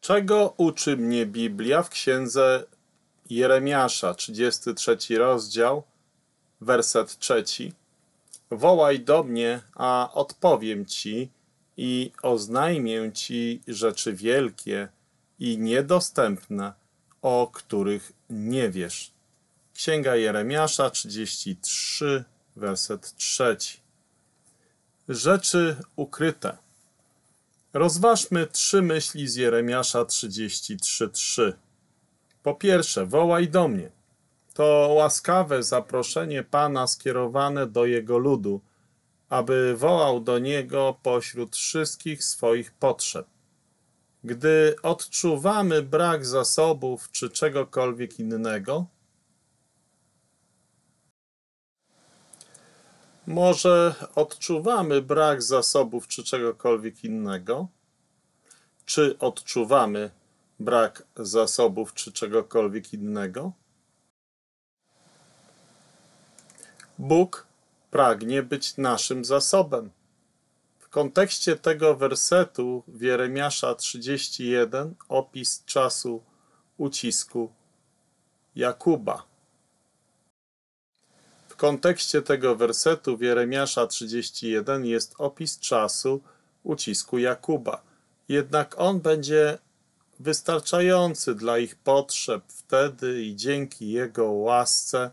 Czego uczy mnie Biblia w księdze Jeremiasza, 33 rozdział, werset 3? Wołaj do mnie, a odpowiem ci i oznajmię ci rzeczy wielkie i niedostępne, o których nie wiesz. Księga Jeremiasza, 33, werset 3. Rzeczy ukryte. Rozważmy trzy myśli z Jeremiasza 33:3. Po pierwsze, wołaj do mnie. To łaskawe zaproszenie Pana skierowane do Jego ludu, aby wołał do Niego pośród wszystkich swoich potrzeb. Gdy odczuwamy brak zasobów czy czegokolwiek innego, Czy odczuwamy brak zasobów czy czegokolwiek innego? Bóg pragnie być naszym zasobem. W kontekście tego wersetu w Jeremiasza 31 opis czasu ucisku Jakuba. W kontekście tego wersetu w Jeremiasza 31 jest opis czasu ucisku Jakuba. Jednak on będzie wystarczający dla ich potrzeb wtedy i dzięki jego łasce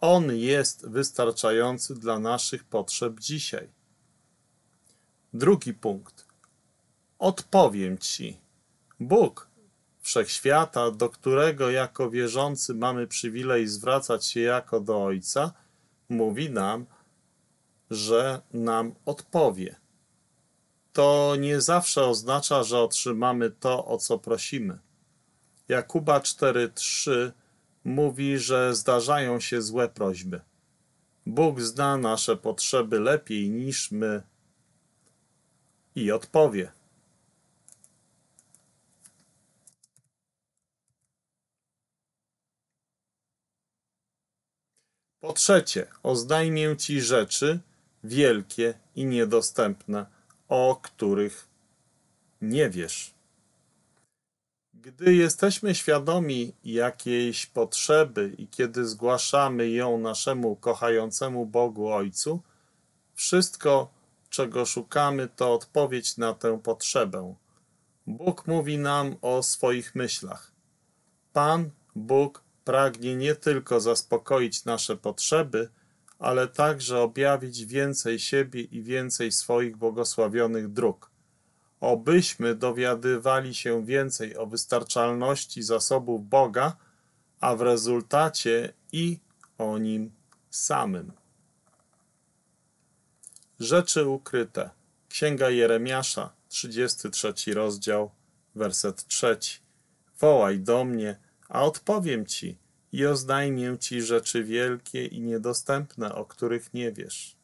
on jest wystarczający dla naszych potrzeb dzisiaj. Drugi punkt. Odpowiem ci. Bóg Wszechświata, do którego jako wierzący mamy przywilej zwracać się jako do Ojca, mówi nam, że nam odpowie. To nie zawsze oznacza, że otrzymamy to, o co prosimy. Jakuba 4:3 mówi, że zdarzają się złe prośby. Bóg zna nasze potrzeby lepiej niż my i odpowie. Po trzecie, oznajmię ci rzeczy wielkie i niedostępne, o których nie wiesz. Gdy jesteśmy świadomi jakiejś potrzeby i kiedy zgłaszamy ją naszemu kochającemu Bogu Ojcu, wszystko, czego szukamy, to odpowiedź na tę potrzebę. Bóg mówi nam o swoich myślach. Pan Bóg pragnie nie tylko zaspokoić nasze potrzeby, ale także objawić więcej siebie i więcej swoich błogosławionych dróg. Obyśmy dowiadywali się więcej o wystarczalności zasobów Boga, a w rezultacie i o Nim samym. Rzeczy ukryte. Księga Jeremiasza, 33 rozdział, werset 3. Wołaj do mnie, a odpowiem ci i oznajmię ci rzeczy wielkie i niedostępne, o których nie wiesz.